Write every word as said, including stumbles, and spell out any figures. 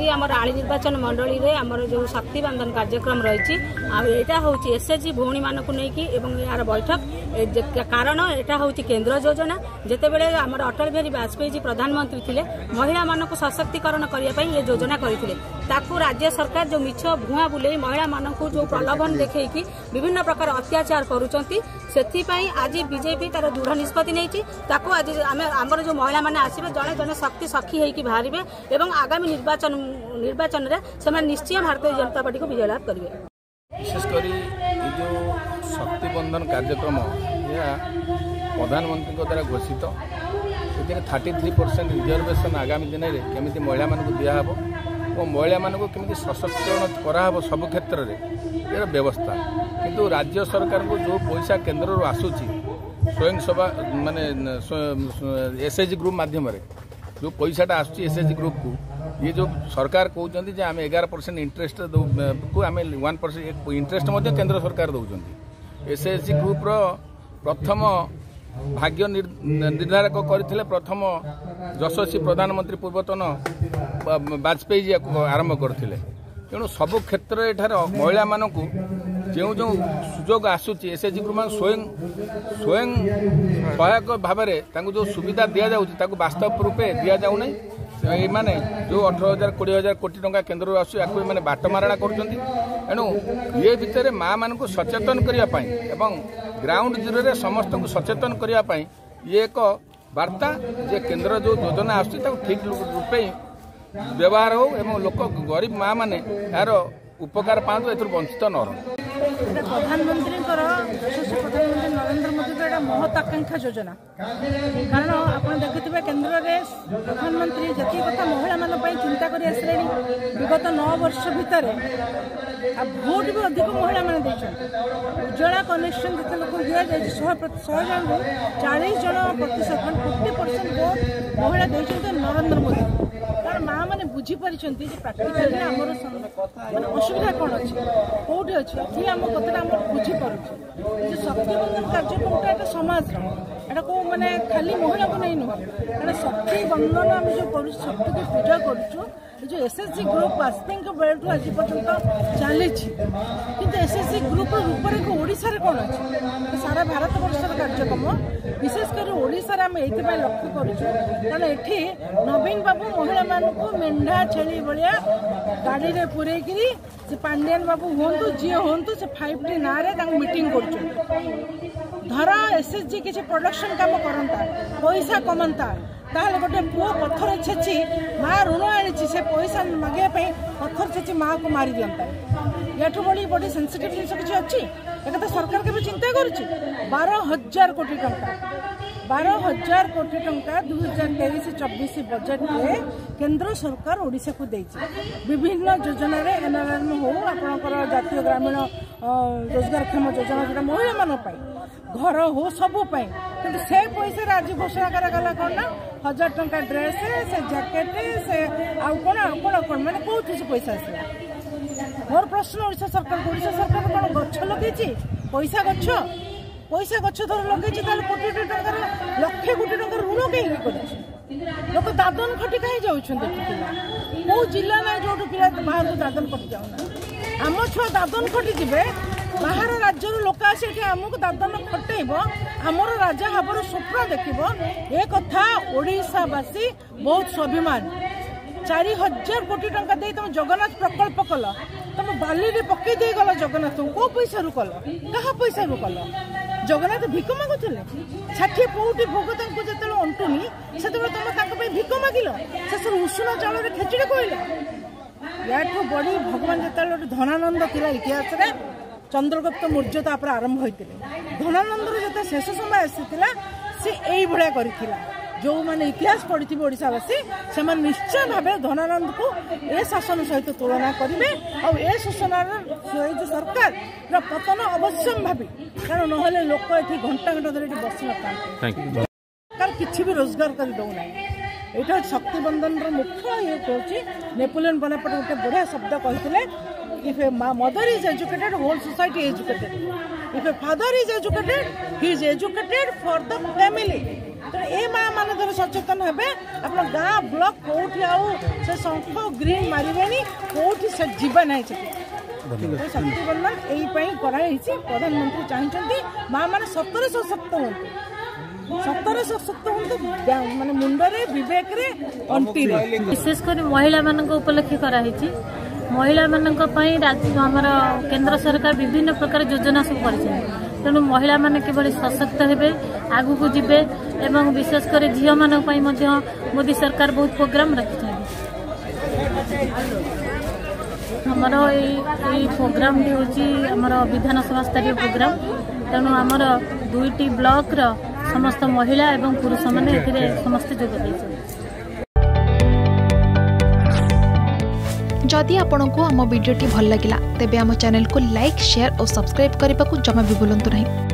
कि आम आली निर्वाचन मंडल में आमर जो शक्ति बंधन कार्यक्रम रही हूँ एसएचजी भौणी मानक नहीं यार बैठक कारण यहाँ हूँ केन्द्र योजना जितेबाला आमर अटल बिहारी वाजपेयी जी प्रधानमंत्री थे महिला मानक सशक्तिकरण करने ये योजना करते राज्य सरकार जो मिछ भुआ बुले महिला मानक जो प्रलोभन देखी विभिन्न प्रकार अत्याचार करुँच से आज बीजेपी तार दृढ़ निष्पत्ति नहीं आज आमर जो महिला मैंने आसवे जड़े जड़े शक्ति सखी होबारे और आगामी निर्वाचन निर्वाचन से निश्चय भारतीय जनता पार्टी को विजय लाभ करेंगे। विशेषकर जो शक्ति बंधन कार्यक्रम यह प्रधानमंत्री द्वारा घोषित थर्टी थ्री परसेंट रिजर्वेशन आगामी दिन में कमी महिला मानक दिहब और महिला मानक कमी सशक्तिकरण कराहब सब क्षेत्र में यार व्यवस्था किंतु राज्य सरकार को जो पैसा केन्द्र आसूची स्वयं सेवा माने एसएचजी ग्रुप मध्यम जो पैसाटा आसूची एसएचजी ग्रुप को ये जो सरकार कहते हैं आम एगार परसेंट इंटरेस्ट को आम वन परसेंट इंटरेस्ट केंद्र सरकार दौरान एसएचजी ग्रुप्र प्रथम भाग्य निर्धारक करथिले प्रथम यशस्वी प्रधानमंत्री पूर्वतन वाजपेयी जी आरंभ करथिले तेणु सब क्षेत्र एठार महिला मानक जो जो सुजोग आसूची एसएचजी ग्रुप स्वयं स्वयं सहायक भाव में जो सुविधा दि जाऊँगी वास्तव रूपे दि जाऊना ये जो अठर हजार कोड़े हजार कोटी टंका केन्द्र आसूने बाटमारणा करेणु ये भितर माँ मानक सचेतन करने एवं ग्राउंड जीरो रे समस्त को सचेतन करने ये एक वार्ता जे केन्द्र जो योजना आसूँ ठीक रूपे व्यवहार हो एवं लोक गरीब माँ मैंने यार उपकार पाँच एथु वंचित न रह प्रधानमंत्री यशस्वी प्रधानमंत्री नरेन्द्र मोदी एक महत् आकांक्षा योजना कारण आप देखुए केन्द्र में प्रधानमंत्री जी कथा महिला मानी चिंता कर विगत नौ वर्ष भितर भोट भी अधिक महिला मैंने देखते उज्जवला कनेक्शन जितने लोक दि जाए शहे जन रु चालीस जन प्रतिशत मैं फिफ्टी परसेंट भोट महिला देखते नरेन्द्र मोदी कारण माँ मैंने बुझीपार प्राक्टिकाल आम मैं असुविधा कौन अच्छी कौटे अच्छे ये आम कथा बुझीपुचे शक्तिबंधन कार्यक्रम एक समाज एटा को माने खाली महिला को नहीं नुह कारण शक्ति बंधन आम जो कर शक्ति को पूजा करूँ जो एसएचजी ग्रुप वाजपेयी बेलू आज पर्यटन चली कि एसएचजी ग्रुप रूपरेख ओडार कौन अच्छे सारा भारत बर्षर कार्यक्रम विशेषकर ओडार आम ये लक्ष्य करुचु कारण ये नवीन बाबू महिला मानक मेढा छेली भाया गाड़ी में पूरेकरी से पांडियान बाबू हूँ जी हूँ से फाइव टी ना मीटिंग कर एसएचजी किसी प्रोडक्शन काम करता पैसा कमाता ताल गोटे पुओ पथर छेची माँ ऋण आनी से पैसा मागे पथर छेची माँ को मारी दिंता यठू बड़ी बड़ी सेनसीटिव जिन किसी अच्छी एक तो सरकार के चिंता करुच्ची बार हजार कोटी टंका बार हजार कोटी टंका दुई हजार तेईस चौबीस बजेट में केन्द्र सरकार ओडिशा को विभिन्न योजन एनआरएम हो आपणकर जातीय ग्रामीण रोजगारक्षम योजना जो महिला मानी घर हो सबुपाई कि से पैसा आज घोषणा कराला कौन ना हजार टंका ड्रेस से जैकेट से आउ कौन कौन कौन मैंने कौन से पैसा आसा मोर प्रश्न ओडिशा सरकार ओडिशा सरकार कौन गछ लगे पैसा गछ पैसा गछ धर लगे कोटी टकर लक्षे कोटी टकर ऋण कहीं लोक दादन खटी कहीं जाऊ जिला ना जो पा बाहर दादन खटी जाऊना आम छुआ दादन खटी जाए बाहर राज्य लोक आसिक आमको दादन खटेब आमर राजा हाबर स्वप्न देखो ये कथा ओडिशावासी बहुत स्वाभिमान चार हजार कोटी टंका दे तुम जगन्नाथ प्रकल्प कल तुम बाली पकई दे गल जगन्नाथ को पैसा रू कल क्या पैसा रू कल जगन्नाथ भिक मागुले साठी पोटी भोग तुमको जो अंटुनी से तुम भिक मागिल शेष उषुण चाउल खेचड़ी कहल या बड़ी भगवान जो धनानंद थी इतिहास में चंद्रगुप्त मौर्य तापर आरंभ होते धनानंद जो शेष समय आसाला सी यही कर जो मैंने इतिहास पढ़ी थे ओडावासी से निश्चय भाव धनानंद को ए शासन सहित तुलना करेंगे और ए शासन सहित सरकार पतन अवश्य भावी कारण ना लोक ये घंटा घंटा धर बस न सरकार किसी भी रोजगार कर दूना यहाँ शक्ति बंधन मुख्य ये कौन नेपोलियन बनापट गोटे बढ़िया शब्द कहते If a mother is educated, whole society is educated. If a father is educated, he is educated for the family. तो ये माँ मान सचेतन हे आप गाँ ब्लक कौटी आंख ग्रीन मारे कौटी से जीवन ना शक्ति बंधन यही कराई प्रधानमंत्री चाहते माँ मान सतरे सशक्त हूँ सतरे सशक्त हूँ मानते मुंडे बेक अंटी विशेषकर महिला मान उपलक्ष कराई महिला मानी आमर केन्द्र सरकार विभिन्न प्रकार योजना सब कर तेणु महिला माने केवल सशक्त होते आगू को जी एवं विशेषकर झील मानी मोदी सरकार बहुत प्रोग्राम रखी हमर ये प्रोग्राम हमर विधानसभा स्तरीय प्रोग्राम तेणु आमर दुईटी ब्लॉक रो समस्त महिला एवं पुरुष मैंने समस्त जोगद जदि आपंक आम भिडी भल लगा तेब आम चैनल को लाइक शेयर और सब्सक्राइब करने को जमा भी भूलु नहीं।